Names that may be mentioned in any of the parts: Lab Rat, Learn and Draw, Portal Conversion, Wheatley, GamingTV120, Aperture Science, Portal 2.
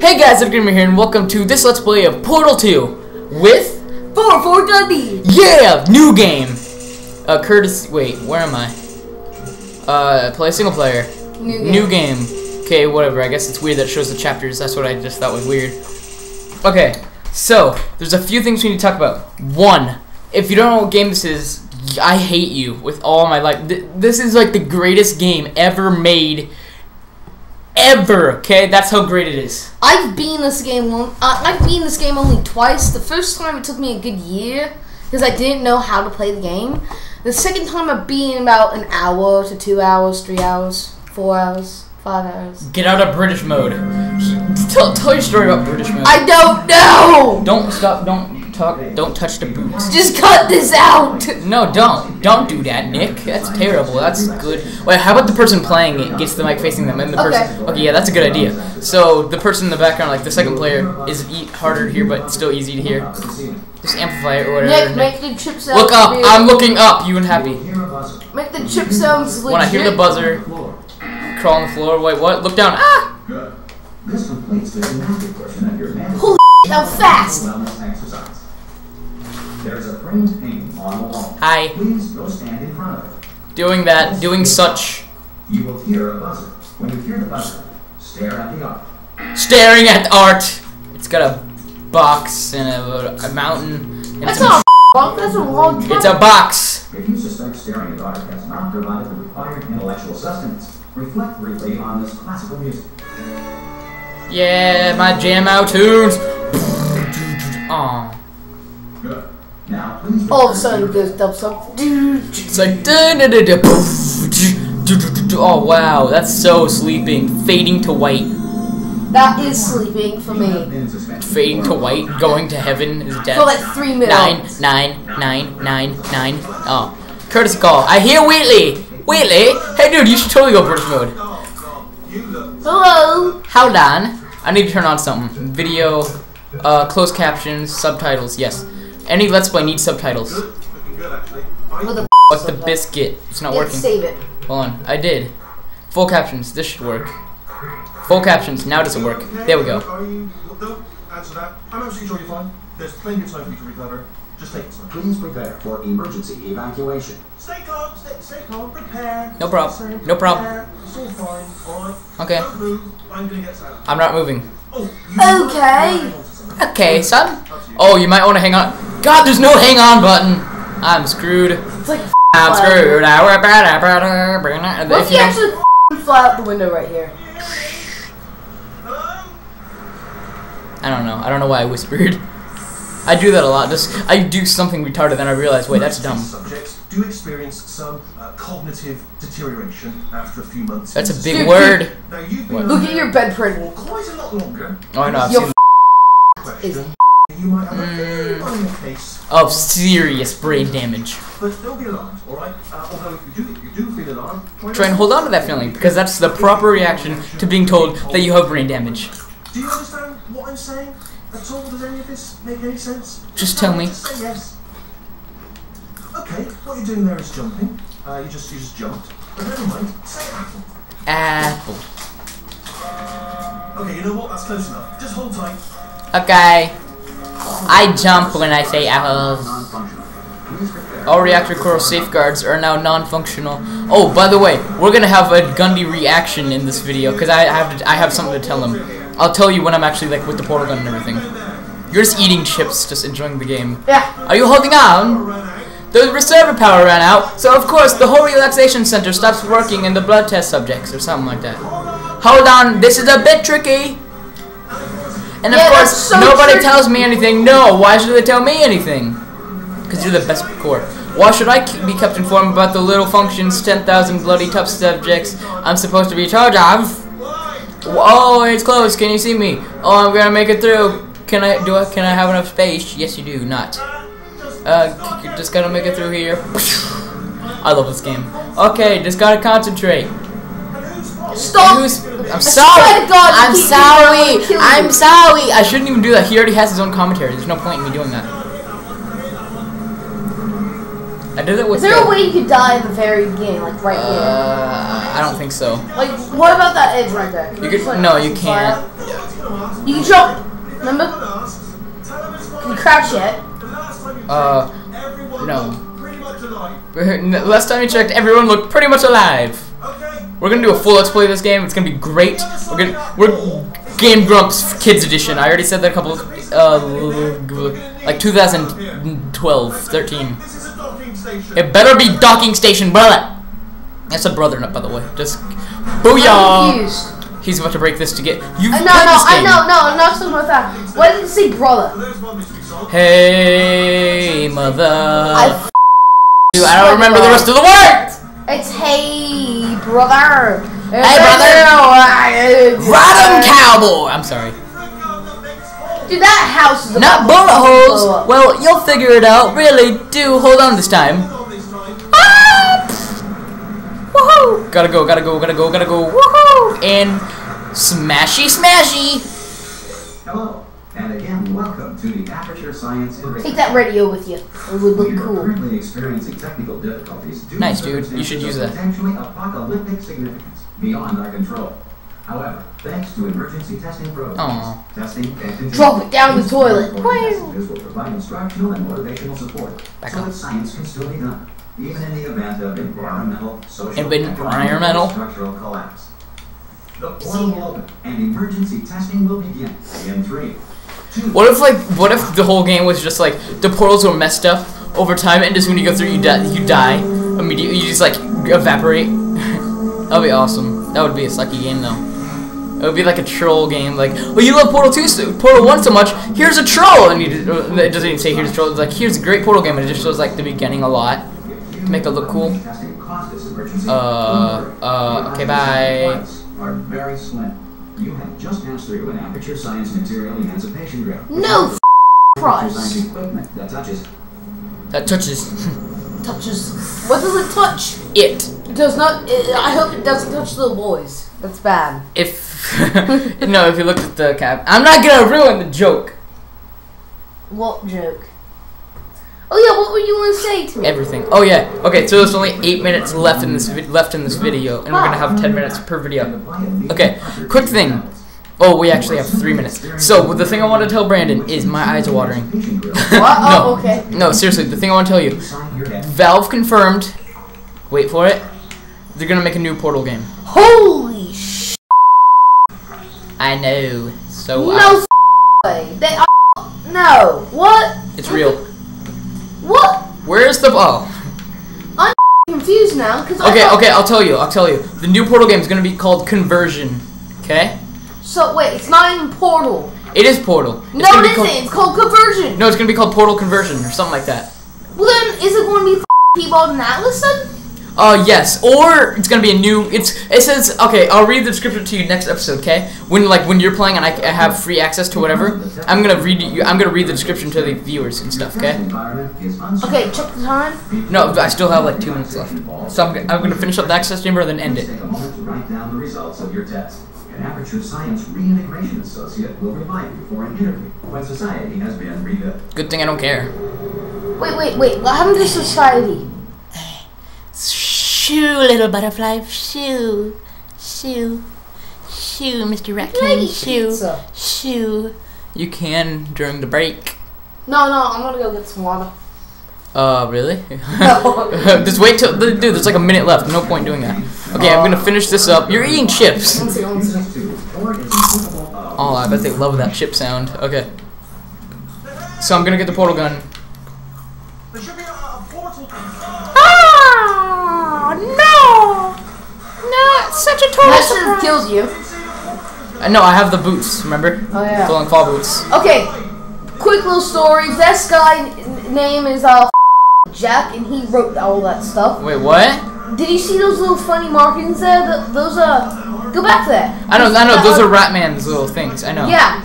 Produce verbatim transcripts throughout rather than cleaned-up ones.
Hey guys, Gamer here and welcome to this Let's Play of Portal two with four four W. Yeah, new game. Uh, courtesy. Wait, where am I? Uh, play single player. New game. New game. Okay, whatever. I guess it's weird that it shows the chapters. That's what I just thought was weird. Okay, so there's a few things we need to talk about. One, if you don't know what game this is, I hate you with all my life. Th this is like the greatest game ever made. Ever, okay? That's how great it is. I've been this game one. Uh, I've been this game only twice. The first time it took me a good year because I didn't know how to play the game. The second time I've been about an hour to two hours, three hours, four hours, five hours. Get out of British mode. Tell, tell your story about British mode. I don't know. Don't stop. Don't talk. Don't touch the boots. Just cut this out. No, don't. Don't do that, Nick. That's terrible. That's good. Wait, how about the person playing it gets the mic facing them and the okay. person? Okay, yeah, that's a good idea. So the person in the background, like the second player, is eat harder here, but still easy to hear. Just amplify it or whatever. Nick, make the chip sounds. Look up. Weird. I'm looking up. You and Happy. Make the chip sounds. Legit. When I hear the buzzer, crawl on the floor. Wait, what? Look down. Ah! Holy shit, how fast! Hi. Doing that, doing such. You will hear a buzzer. When you hear the buzzer, stare at the art. Staring at art! It's got a box and a, a mountain. And that's not a box, that's a long time. It's a box! If you suspect staring at art has not provided the required intellectual sustenance, reflect briefly on this classical music. Yeah, my jam out tunes! Aww. Good. Now, please all of a sudden it goes dub sub. It's like da da da da. Oh wow, that's so sleeping. Fading to white. That is sleeping for me. Fading to white, going to heaven is death. For like three minutes. Nine, nine, nine, nine, nine. Oh, courtesy call. I hear Wheatley. Wheatley, hey dude, you should totally go British mode. Hello. Hold on. I need to turn on something. Video, uh, closed captions, subtitles. Yes. Any Let's Play needs subtitles. Good. Good, actually. What the What's the biscuit? It's not working. Save it. Hold on. I did. Full captions. This should work. Full captions. Now does it work? There we go. I'm absolutely fine. There's plenty of time for you to recover. Just take some. Please prepare for emergency evacuation. Stay calm. Stay calm. Prepare. No problem. No problem. It's all fine. All right. Okay. Don't move. I'm gonna get started. I'm not moving. Oh, okay. Okay, son. Oh, you might want to hang on. God, there's no hang on button. I'm screwed. It's like I'm screwed. What if you actually fly out the window right here? I don't know. I don't know why I whispered. I do that a lot. Just I do something retarded, then I realize, wait, that's dumb. Subjects do experience some uh, cognitive deterioration after a few months. That's a big word. Look at your bed print. Quite a lot longer. Oh, I know. I've seen that. You might have a mm. case of serious brain damage. But don't be alarmed, alright? Uh, although if you do, if you do feel alarmed, try, try and hold on to that feeling, because that's the proper reaction to being told that you have brain damage. Do you understand what I'm saying at all? Does any of this make any sense? Just tell me. Just say yes. Okay, what you're doing there is jumping. Uh, you just you just jumped. But never mind, say apple. Apple. Okay, you know what? That's close enough. Just hold tight. Okay. I jump when I say apples. All reactor core safeguards are now non-functional. Oh, by the way, we're gonna have a Gundy reaction in this video because I have to, I have something to tell him. I'll tell you when I'm actually like with the portal gun and everything. You're just eating chips, just enjoying the game. Yeah. Are you holding on? The reserve power ran out, so of course the whole relaxation center stops working in the blood test subjects or something like that. Hold on, this is a bit tricky. And yeah, of course, so nobody tricky. tells me anything. No, why should they tell me anything? Because you're the best core. Why should I keep, be kept informed about the little functions, ten thousand bloody tough subjects I'm supposed to be charged of? Oh, it's close. Can you see me? Oh, I'm gonna make it through. Can I do? I, can I have enough space? Yes, you do. Not. Uh, just gotta make it through here. I love this game. Okay, just gotta concentrate. Stop! Who's, I'm sorry! God, I'm sorry! I'm sorry! I shouldn't even do that. He already has his own commentary. There's no point in me doing that. I did it with. Is there a way you could die at the very beginning, like right here? Uh, I don't think so. Like, what about that edge right there? You could, like, no, you can't. Yeah. You can jump. Remember? Can you crouch yet? Uh, no. Last time you checked, everyone looked pretty much alive. We're gonna do a full let's play of this game. It's gonna be great. We're gonna we're Game Grumps Kids Edition. I already said that a couple of uh like two thousand twelve, thirteen. It better be docking station, brother. That's a brother nut, by the way. Just booyah! He's about to break this to get you. No, no, I know, no, I'm not talking about that. Why did it say brother? Hey, mother. I, Dude, I don't remember the rest of the words. It's hey, brother. Hey, hey brother. brother. Rodham Cowboy. I'm sorry. Dude, that house is not bullet holes. Blow up. Well, you'll figure it out. Really, do hold on this time. Ah! Woohoo! Gotta go, gotta go, gotta go, gotta go. Woohoo! And smashy, smashy. Hello, and again, welcome to the Aperture Science. Take that radio with you. It would look cool. We're currently experiencing technical difficulties. Nice, dude. You should use that. Potentially apocalyptic significance beyond our control. However, thanks to emergency testing programs, testing and drop it down the toilet. Will provide instructional and motivational support, so that science can still be done, even in the event of environmental, social, environmental, structural collapse. The portal will open, and emergency testing will begin in three. What if, like, what if the whole game was just like the portals were messed up over time, and just when you go through, you die, you die immediately. You just like evaporate. That'd be awesome. That would be a sucky game though. It would be like a troll game, like, oh, you love Portal two, so, Portal one so much, here's a troll! And you, it doesn't even say here's a troll, it's like, here's a great Portal game, and it just shows, like, the beginning a lot, to make it look cool. Uh, uh, okay, bye. No f***ing price! That touches. Touches. What does it touch? It. It does not, it, I hope it doesn't touch little boys. That's bad. If no, if you look at the cap, I'm not gonna ruin the joke. What joke? Oh yeah, what were you gonna say to me? Everything. Oh yeah. Okay, so there's only eight minutes left in this vi left in this video, and we're gonna have ten minutes per video. Okay, quick thing. Oh, we actually have three minutes. So the thing I want to tell Brandon is my eyes are watering. No, okay. No, seriously, the thing I want to tell you. Valve confirmed. Wait for it. They're gonna make a new Portal game. Holy shit. I know. So no way. They are no. What? It's real. What? Where's the ball? I'm confused now. Cause okay, I okay, I'll tell you. I'll tell you. The new Portal game is gonna be called Conversion. Okay. So wait, it's not even Portal. It is Portal. It's no, it isn't. Called, it's called Conversion. No, it's gonna be called Portal Conversion or something like that. Well then, is it gonna be Peabod and Atlas then? Uh, yes, or it's gonna be a new, it's, it says, okay, I'll read the description to you next episode, okay? When, like, when you're playing and I, I have free access to whatever, I'm gonna read you, I'm gonna read the description to the viewers and stuff, okay? Okay, check the time. No, I still have, like, two minutes left. So I'm, I'm gonna finish up the access chamber and then end it. Take a moment to write down the results of your test. An Aperture Science Reintegration Associate will remind you for an interview when society has been rebuilt. Good thing I don't care. Wait, wait, wait, what happened to society? Shoo, little butterfly, shoo, shoo, shoo, Mister Raccoon, shoo, shoo. You can during the break. No, no, I'm gonna go get some water. Uh, really? No. Just wait till, dude, there's like a minute left, no point doing that. Okay, I'm gonna finish this up. You're eating chips. Oh, I bet they love that chip sound. Okay. So I'm gonna get the portal gun. Such a total surprise. Kills you. Uh, no, I have the boots. Remember? Oh yeah. The long fall boots. Okay. Quick little story. This guy name is uh Jack, and he wrote all that stuff. Wait, what? Did you see those little funny markings there? The, those uh, go back there. I know, I know. Those are Ratman's little things. I know. Yeah.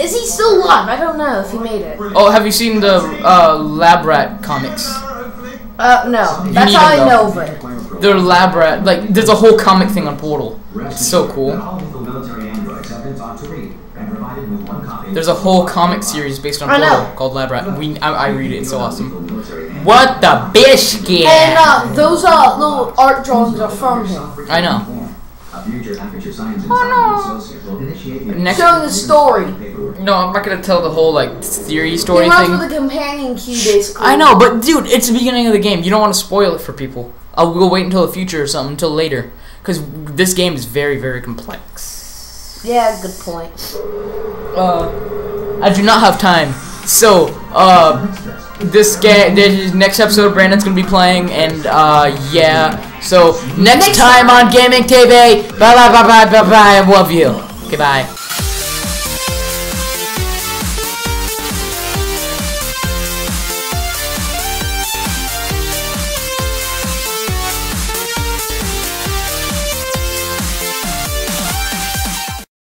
Is he still alive? I don't know if he made it. Oh, have you seen the uh Lab Rat comics? Uh, no. You That's how I know of it. They're Lab Rat. Like, there's a whole comic thing on Portal. It's so cool. There's a whole comic series based on Portal called Lab Rat. We, I, I read it. It's so awesome. What the biscuit? And uh, those uh, little art drawings are from him. I know. Oh no. Next, showing the story. No, I'm not gonna tell the whole like theory story he runs thing. With the companion key, basically. I know, but dude, it's the beginning of the game. You don't want to spoil it for people. Uh, we'll wait until the future or something, until later, because this game is very, very complex. Yeah, good point. Uh, I do not have time. So, uh, this game, this next episode, Brandon's gonna be playing, and uh, yeah. So next, next time on Gaming T V, bye bye bye bye bye bye. I love you. Goodbye.